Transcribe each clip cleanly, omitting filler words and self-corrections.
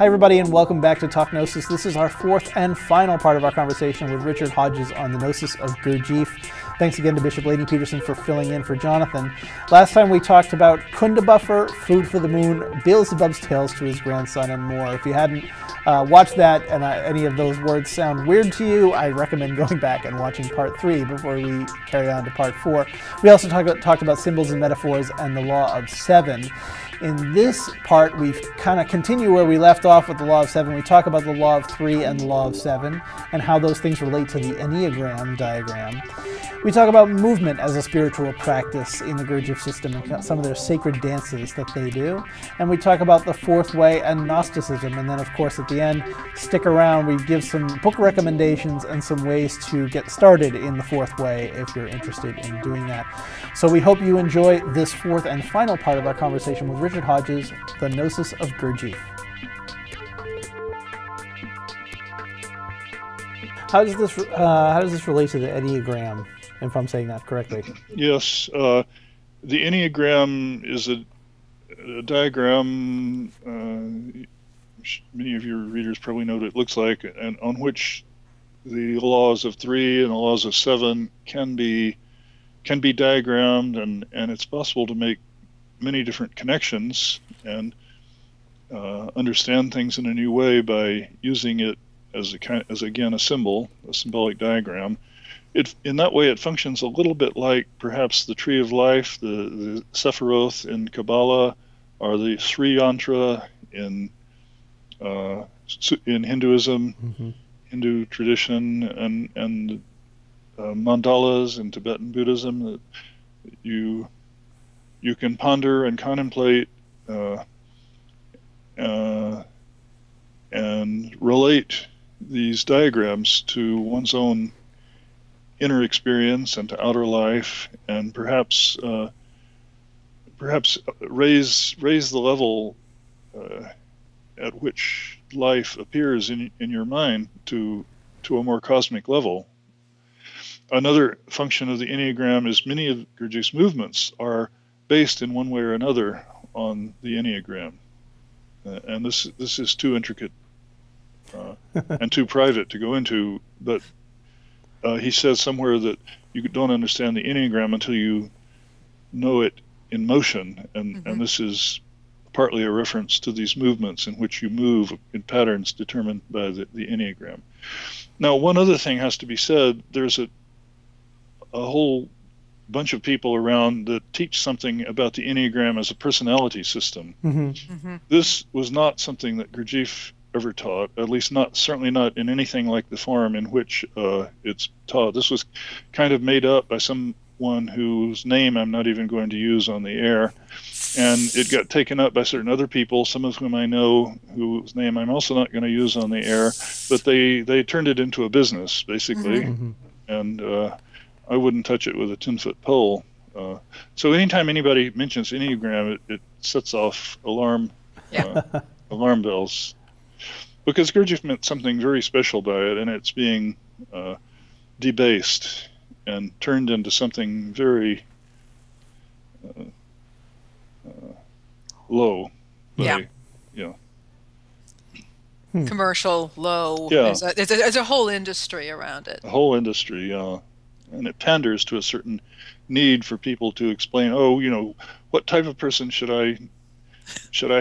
Hi everybody, and welcome back to Talk Gnosis. This is our fourth and final part of our conversation with Richard Hodges on the Gnosis of Gurdjieff. Thanks again to Bishop Lainie Peterson for filling in for Jonathan. Last time we talked about Kundabuffer, Food for the Moon, Beelzebub's Tales to His Grandson, and more. If you hadn't watched that and any of those words sound weird to you, I recommend going back and watching part 3 before we carry on to part 4. We also talked about symbols and metaphors and the Law of Seven. In this part, we kind of continue where we left off with the Law of Seven. We talk about the Law of Three and the Law of Seven and how those things relate to the Enneagram diagram. We talk about movement as a spiritual practice in the Gurdjieff system and some of their sacred dances that they do. And we talk about the Fourth Way and Gnosticism. And then, of course, at the end, stick around. We give some book recommendations and some ways to get started in the Fourth Way if you're interested in doing that. So we hope you enjoy this fourth and final part of our conversation with Richard Hodges, The Gnosis of Gurdjieff. How does this relate to the Enneagram, if I'm saying that correctly? Yes, the Enneagram is a diagram. Many of your readers probably know what it looks like, and on which the laws of 3 and the laws of 7 can be diagrammed, and it's possible to make many different connections and understand things in a new way by using it as again a symbol, a symbolic diagram. In that way, it functions a little bit like perhaps the Tree of Life, the Sephiroth in Kabbalah, or the Sri Yantra in Hinduism, mm-hmm. Hindu tradition, and mandalas in Tibetan Buddhism. That you can ponder and contemplate and relate these diagrams to one's own inner experience and to outer life, and perhaps raise the level at which life appears in your mind to a more cosmic level. Another function of the Enneagram is many of Gurdjieff's movements are based in one way or another on the Enneagram, and this is too intricate and too private to go into, but. He says somewhere that you don't understand the Enneagram until you know it in motion, and this is partly a reference to these movements in which you move in patterns determined by the Enneagram. Now, one other thing has to be said. There's a whole bunch of people around that teach something about the Enneagram as a personality system. Mm-hmm. Mm-hmm. This was not something that Gurdjieff ever taught, at least certainly not in anything like the form in which it's taught. This was kind of made up by someone whose name I'm not even going to use on the air, and it got taken up by certain other people, some of whom I know whose name I'm also not going to use on the air, but they turned it into a business, basically, mm-hmm. and I wouldn't touch it with a 10-foot pole. So anytime anybody mentions Enneagram, it sets off alarm bells. Because Gurdjieff meant something very special by it, and it's being debased and turned into something very low. Commercial, low. Yeah. There's a whole industry around it. A whole industry, yeah. And it panders to a certain need for people to explain, what type of person should I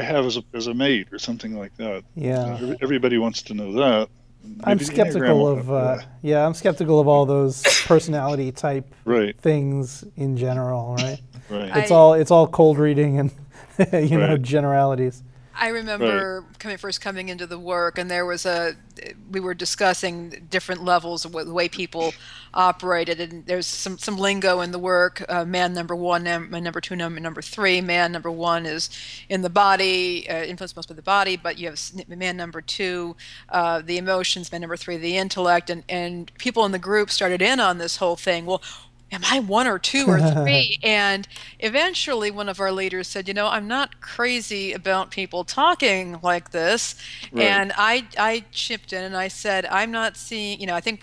have as a mate or something like that? Yeah, everybody wants to know that. Maybe I'm skeptical of I'm skeptical of all those personality type things in general. Right, right. It's all cold reading and generalities. I remember first coming into the work, and there was we were discussing different levels of the way people operated, and there's some lingo in the work. Man number one, man number two, number three. Man number one is in the body, influenced most by the body, but you have man number two, the emotions, man number three, the intellect, and people in the group started in on this whole thing. Well, am I one or two or three? And eventually one of our leaders said, I'm not crazy about people talking like this. Right. And I chipped in and I said, I'm not seeing, I think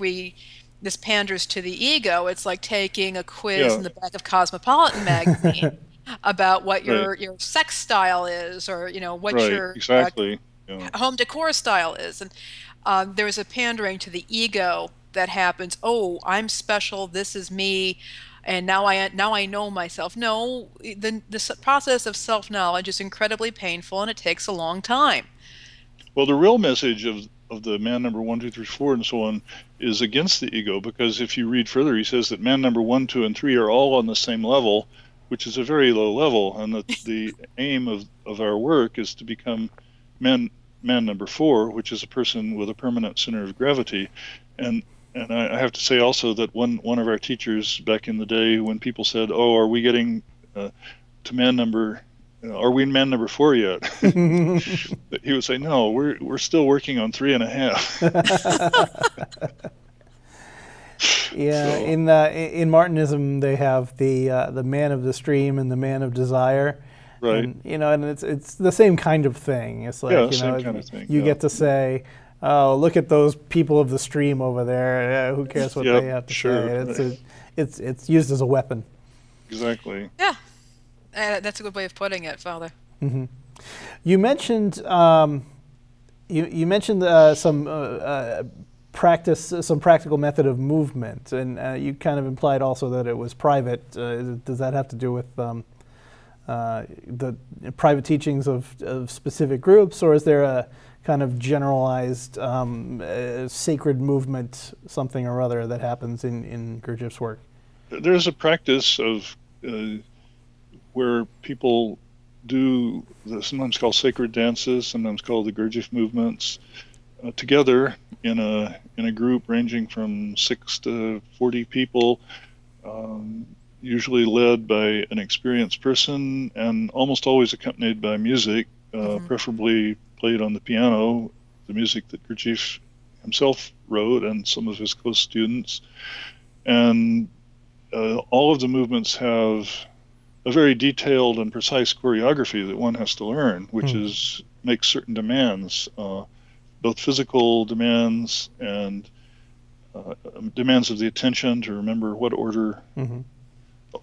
this panders to the ego. It's like taking a quiz in the back of Cosmopolitan magazine about what your sex style is, or what your yeah. home decor style is. And there is a pandering to the ego that happens. Oh, I'm special. This is me. And now I know myself. No, the process of self-knowledge is incredibly painful, and it takes a long time. Well, the real message of the man number 1, 2, 3, 4, and so on is against the ego, because if you read further, he says that man number 1, 2, and 3 are all on the same level, which is a very low level, and that the aim of our work is to become man number 4, which is a person with a permanent center of gravity. And I have to say also that one of our teachers back in the day, when people said, "Oh, are we getting to man number? Are we in man number 4 yet?" But he would say, "No, we're still working on 3.5." Yeah, so. In Martinism, they have the man of the stream and the man of desire. Right. And, you know, and it's the same kind of thing. It's like, yeah, you know, same kind of thing. You get to say, "Oh, look at those people of the stream over there. Who cares what they have to say?" It's used as a weapon. Exactly. Yeah, that's a good way of putting it, Father. Mm-hmm. You mentioned some practical method of movement, and you kind of implied also that it was private. Does that have to do with the private teachings of specific groups, or is there a kind of generalized sacred movement, something or other, that happens in Gurdjieff's work? There's a practice of where people do sometimes called sacred dances, sometimes called the Gurdjieff movements, together in a group ranging from 6 to 40 people, usually led by an experienced person and almost always accompanied by music, preferably played on the piano, the music that Gurdjieff himself wrote and some of his close students. And all of the movements have a very detailed and precise choreography that one has to learn, which makes certain demands, both physical demands and demands of the attention to remember what order the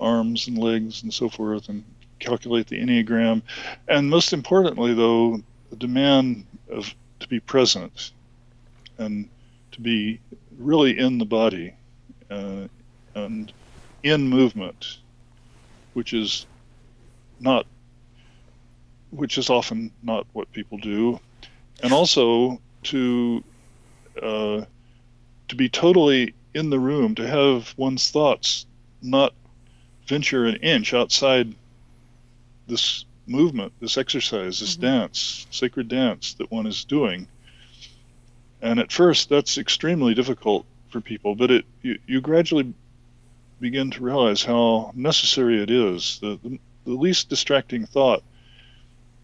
arms and legs and so forth, and calculate the Enneagram. And most importantly, though, the demand to be present and to be really in the body and in movement, which is often not what people do, and also to be totally in the room, to have one's thoughts not venture an inch outside this movement, this exercise, this dance, sacred dance that one is doing. And at first that's extremely difficult for people, but you gradually begin to realize how necessary it is, the least distracting thought,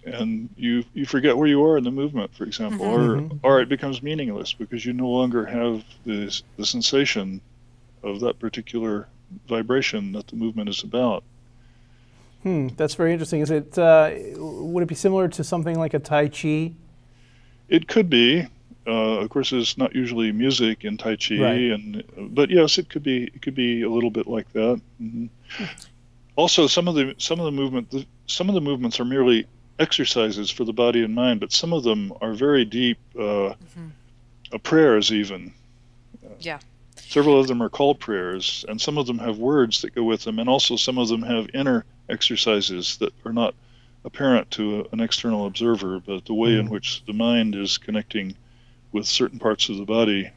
and you forget where you are in the movement, for example, or it becomes meaningless because you no longer have the sensation of that particular vibration that the movement is about. That's very interesting. Is it would it be similar to something like a Tai Chi? It could be. Of course, there's not usually music in Tai Chi, but yes, it could be a little bit like that. Also, some of the movements are merely exercises for the body and mind, but some of them are very deep prayers even. Yeah. Several of them are called prayers, and some of them have words that go with them, and also some of them have inner exercises that are not apparent to an external observer, but the way in which the mind is connecting with certain parts of the body.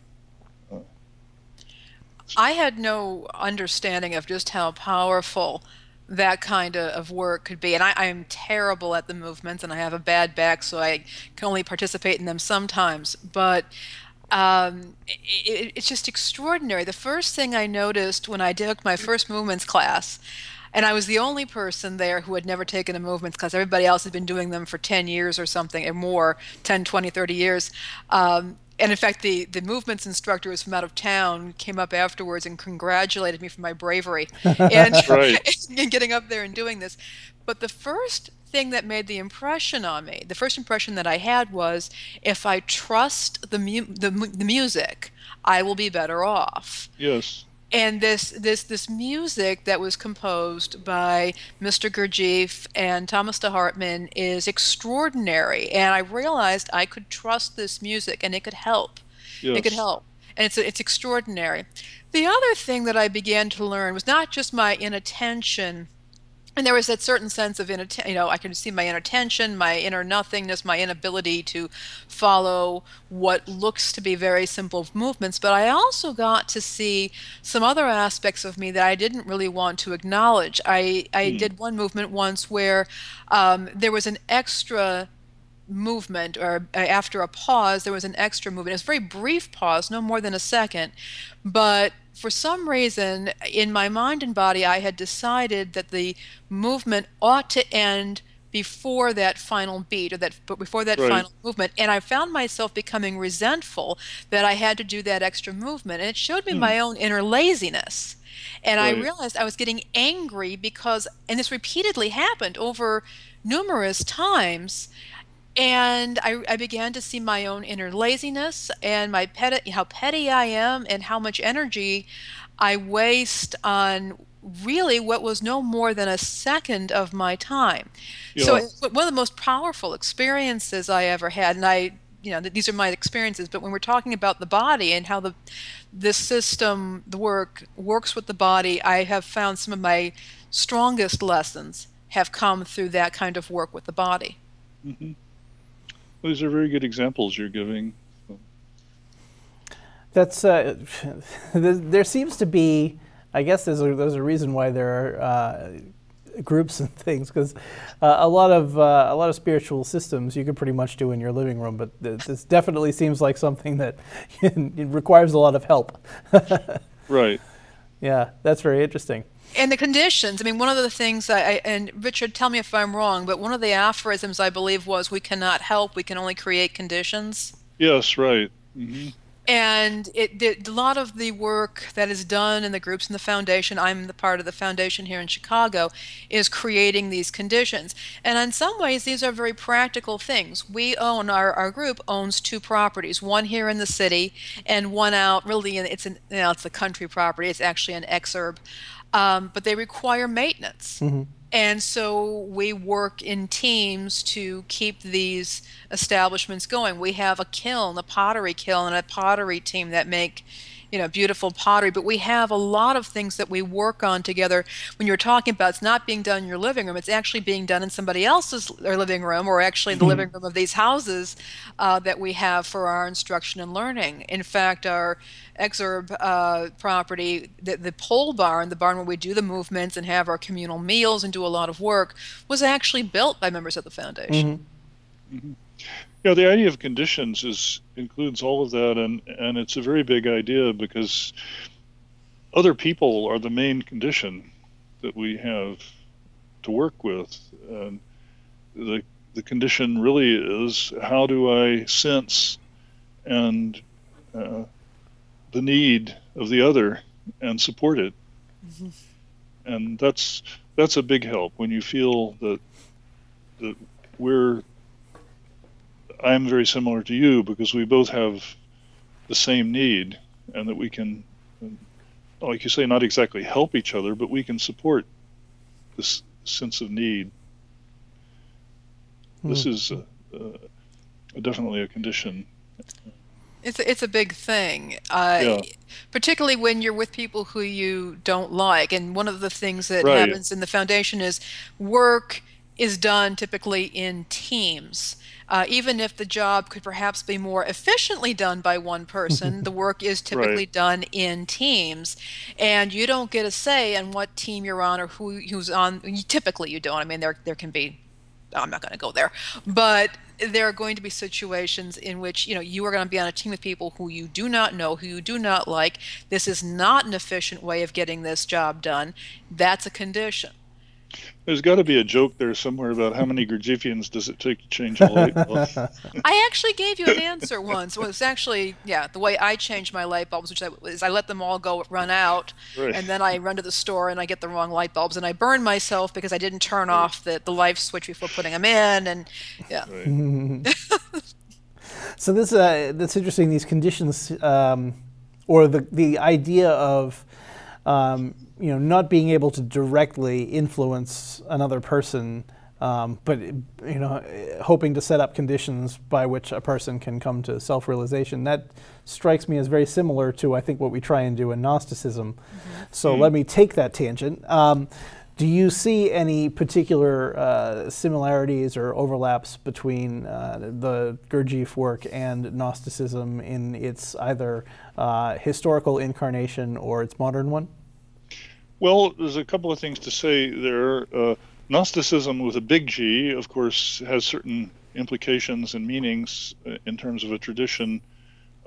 I had no understanding of just how powerful that kind of work could be, and I'm terrible at the movements, and I have a bad back, so I can only participate in them sometimes, but it's just extraordinary. The first thing I noticed when I took my first movements class, and I was the only person there who had never taken a movements class. Everybody else had been doing them for 10 years or something, or more, 10, 20, 30 years. And in fact, the movements instructor was from out of town, came up afterwards and congratulated me for my bravery in getting up there and doing this. But the first thing that made the impression on me, the first impression that I had, was if I trust the music, I will be better off. Yes. And this music that was composed by Mr. Gurdjieff and Thomas DeHartman is extraordinary. And I realized I could trust this music, and it could help. Yes. It could help. And it's extraordinary. The other thing that I began to learn was not just my inattention. And there was that certain sense of, I can see my inattention, my inner nothingness, my inability to follow what looks to be very simple movements. But I also got to see some other aspects of me that I didn't really want to acknowledge. I did one movement once where there was an extra movement, or after a pause, there was an extra movement. It was a very brief pause, no more than a second. But for some reason, in my mind and body, I had decided that the movement ought to end before that final beat, or that before that final movement. And I found myself becoming resentful that I had to do that extra movement. And it showed me my own inner laziness. And I realized I was getting angry because, and this repeatedly happened over numerous times, and I began to see my own inner laziness and my how petty I am and how much energy I waste on really what was no more than a second of my time. Yes. So it's one of the most powerful experiences I ever had. And these are my experiences, but when we're talking about the body and how this system, the works with the body, I have found some of my strongest lessons have come through that kind of work with the body. Mm-hmm. Those are very good examples you're giving. That's there seems to be, I guess there's a reason why there are groups and things, because a lot of spiritual systems you could pretty much do in your living room, but this definitely seems like something that it requires a lot of help. Right. Yeah, that's very interesting. And the conditions, I mean, one of the things, and Richard, tell me if I'm wrong, but one of the aphorisms I believe was, we cannot help, we can only create conditions. Yes, right. Mm-hmm. And a lot of the work that is done in the groups in the foundation, I'm the part of the foundation here in Chicago, is creating these conditions. And in some ways, these are very practical things. We own, our group owns two properties, one here in the city and one out, really, it's a country property, it's actually an exurb. But they require maintenance. Mm-hmm. And so we work in teams to keep these establishments going. We have a kiln, a pottery kiln, and a pottery team that make beautiful pottery. But we have a lot of things that we work on together. When you're talking about it's not being done in your living room, it's actually being done in somebody else's living room, or actually in the living room of these houses that we have for our instruction and learning. In fact, our exurb property, the pole barn, the barn where we do the movements and have our communal meals and do a lot of work, was actually built by members of the foundation. Mm-hmm. Mm-hmm. Yeah, the idea of conditions includes all of that, and it's a very big idea because other people are the main condition that we have to work with. And the condition really is, how do I sense the need of the other and support it? Mm-hmm. And that's a big help when you feel that I'm very similar to you because we both have the same need, and that we can, like you say, not exactly help each other, but we can support this sense of need. This is definitely a condition. It's a big thing, particularly when you're with people who you don't like. And one of the things that happens in the foundation is work is done typically in teams. Even if the job could perhaps be more efficiently done by one person, the work is typically done in teams. And you don't get a say in what team you're on or who's on. Typically you don't. I mean, there can be, I'm not going to go there, but there are going to be situations in which you are going to be on a team with people who you do not know, who you do not like. This is not an efficient way of getting this job done. That's a condition. There's got to be a joke there somewhere about how many Gurdjieffians does it take to change a light bulb. I actually gave you an answer once. Well, it's actually, the way I change my light bulbs, which is I let them all run out, and then I run to the store and I get the wrong light bulbs, and I burn myself because I didn't turn off the light switch before putting them in, and So this that's interesting. These conditions, or the idea of you know, not being able to directly influence another person, but you know, hoping to set up conditions by which a person can come to self-realization. That strikes me as very similar to, I think, what we try and do in Gnosticism. Mm-hmm. So let me take that tangent. Do you see any particular similarities or overlaps between the Gurdjieff work and Gnosticism in its either historical incarnation or its modern one? Well, there's a couple of things to say there. Gnosticism with a big G, of course, has certain implications and meanings in terms of a tradition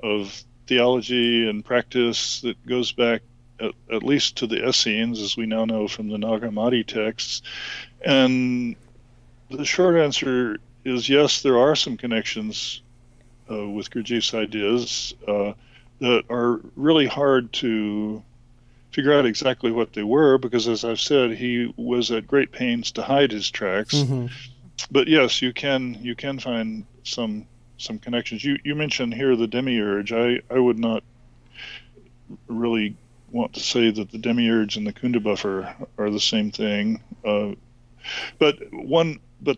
of theology and practice that goes back at least to the Essenes, as we now know from the Nag Hammadi texts. And the short answer is yes, there are some connections with Gurdjieff's ideas that are really hard to figure out exactly what they were, because as I've said, he was at great pains to hide his tracks. Mm-hmm. But yes, you can find some connections. You mentioned here the Demiurge. I would not really want to say that the Demiurge and the Kundabuffer are the same thing, but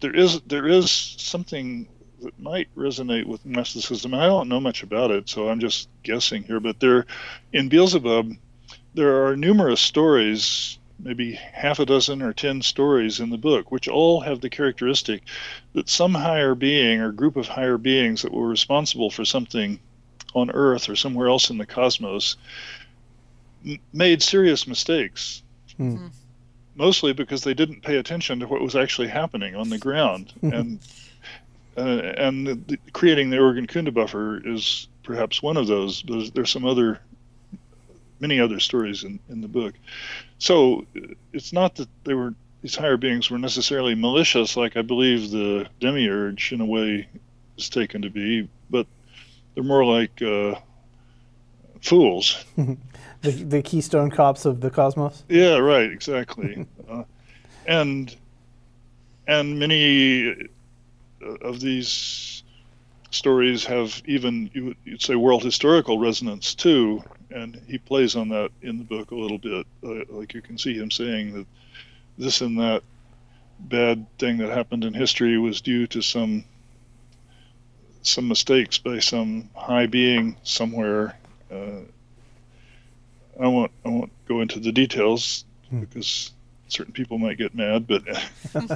there is something that might resonate with Gnosticism. I don't know much about it, so I'm just guessing here. But there, in Beelzebub, there are numerous stories, maybe half a dozen or 10 stories in the book, which all have the characteristic that some higher being or group of higher beings that were responsible for something on Earth or somewhere else in the cosmos made serious mistakes, mostly because they didn't pay attention to what was actually happening on the ground. And the creating the Organ-Kunda buffer is perhaps one of those. There's some other, many other stories in the book. So it's not that they were, these higher beings were necessarily malicious, like I believe the Demiurge in a way is taken to be, but they're more like fools. The Keystone Cops of the cosmos? Yeah, right, exactly. And many of these stories have even, you'd say, world historical resonance too, and he plays on that in the book a little bit. Like you can see him saying that this and that bad thing that happened in history was due to some mistakes by some high being somewhere. I won't go into the details because certain people might get mad, but and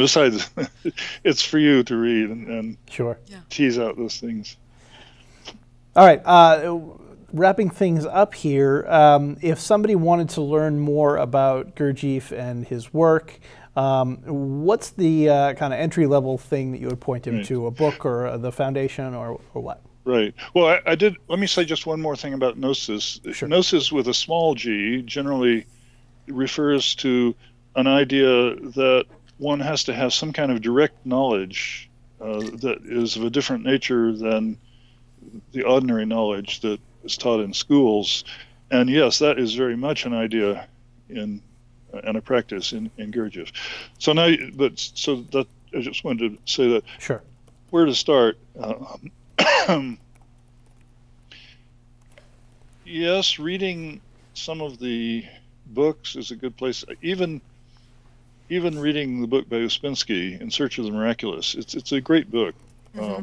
besides, it's for you to read and sure, yeah, tease out those things. All right, wrapping things up here, if somebody wanted to learn more about Gurdjieff and his work, what's the kind of entry-level thing that you would point him to, a book or the foundation or what? Right. Well, I did. Let me say just one more thing about gnosis. Sure. Gnosis with a small g generally refers to an idea that one has to have some kind of direct knowledge that is of a different nature than the ordinary knowledge that is taught in schools. And yes, that is very much an idea in and a practice in Gurdjieff. So now, but so that I just wanted to say that. Sure. Where to start? Yes, reading some of the books is a good place. Even reading the book by Uspensky, In Search of the Miraculous, it's a great book. Mm-hmm.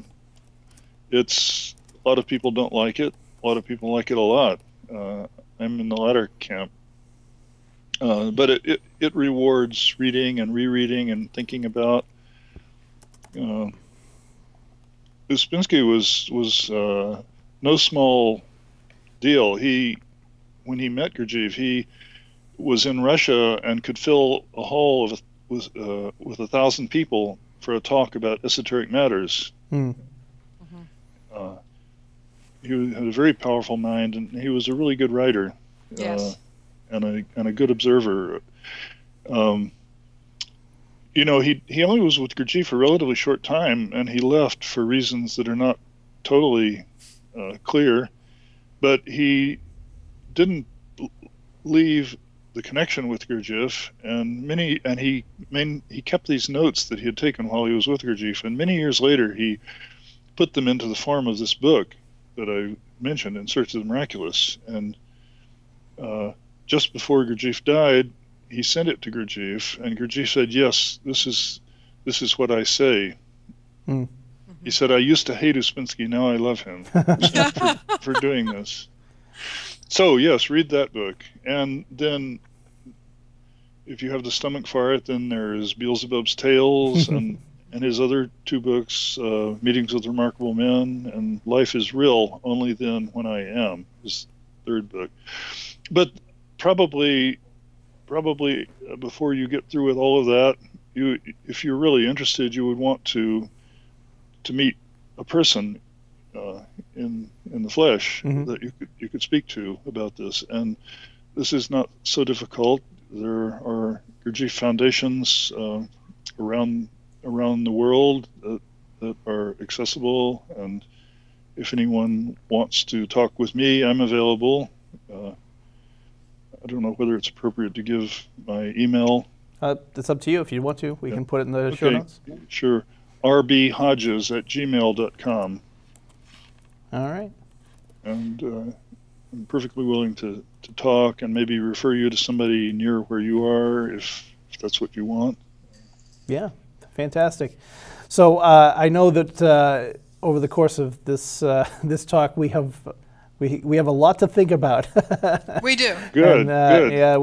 It's a lot of people don't like it. A lot of people like it a lot. I'm in the latter camp. But it rewards reading and rereading and thinking about. Uspensky was no small deal. When he met Gurdjieff, he was in Russia and could fill a hall with 1,000 people for a talk about esoteric matters. Mm. Mm-hmm. He had a very powerful mind, and he was a really good writer. Yes. And a good observer. You know, he only was with Gurdjieff for a relatively short time, and he left for reasons that are not totally clear. But he didn't leave the connection with Gurdjieff, and he kept these notes that he had taken while he was with Gurdjieff, and many years later he put them into the form of this book that I mentioned, In Search of the Miraculous, and just before Gurdjieff died, he sent it to Gurdjieff, and Gurdjieff said, yes, this is what I say. Mm. He said, I used to hate Uspensky, now I love him for doing this. So, yes, read that book. And then if you have the stomach for it, then there's Beelzebub's Tales and his other two books, Meetings with Remarkable Men and Life is Real Only Then When I Am, his third book. But probably before you get through with all of that, if you're really interested, you would want to meet a person in the flesh that you could speak to about this. And this is not so difficult. There are Gurdjieff foundations around the world that are accessible. And if anyone wants to talk with me, I'm available. I don't know whether it's appropriate to give my email. It's up to you if you want to. We can put it in the show notes. Sure. rbhodges@gmail.com. All right. And I'm perfectly willing to talk and maybe refer you to somebody near where you are if that's what you want. Yeah, fantastic. So I know that over the course of this this talk, we have a lot to think about. We do. Good. And, good. Yeah.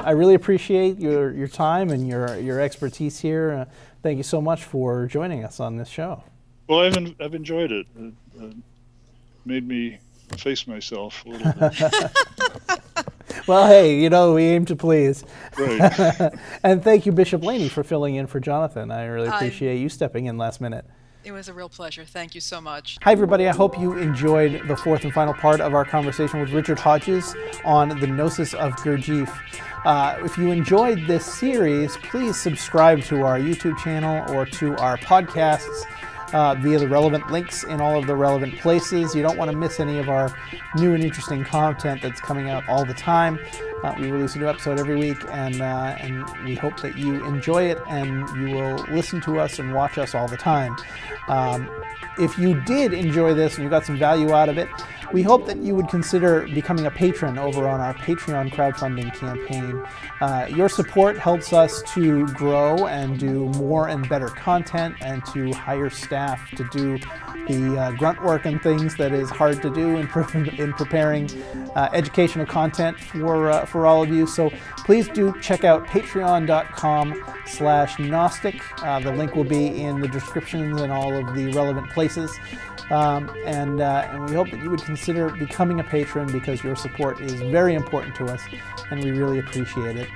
I really appreciate your time and your expertise here. Thank you so much for joining us on this show. Well, I've enjoyed it. It made me face myself a little bit. Well, hey, you know, we aim to please. Right. And thank you, Bishop Lainie, for filling in for Jonathan. I really appreciate you stepping in last minute. It was a real pleasure. Thank you so much. Hi, everybody. I hope you enjoyed the fourth and final part of our conversation with Richard Hodges on the Gnosis of Gurdjieff. If you enjoyed this series, please subscribe to our YouTube channel or to our podcasts via the relevant links in all of the relevant places. You don't want to miss any of our new and interesting content that's coming out all the time. We release a new episode every week, and we hope that you enjoy it and you will listen to us and watch us all the time. If you did enjoy this and you got some value out of it, we hope that you would consider becoming a patron over on our Patreon crowdfunding campaign. Your support helps us to grow and do more and better content and to hire staff to do the grunt work and things that is hard to do in preparing educational content for all of you. So please do check out patreon.com/Gnostic. The link will be in the descriptions and all of the relevant places. And we hope that you would consider becoming a patron because your support is very important to us and we really appreciate it.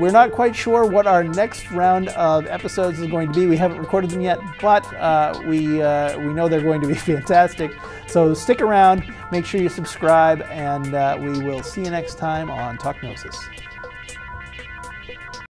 We're not quite sure what our next round of episodes is going to be. We haven't recorded them yet, but we know they're going to be fantastic. So stick around, make sure you subscribe, and we will see you next time on Talk Gnosis.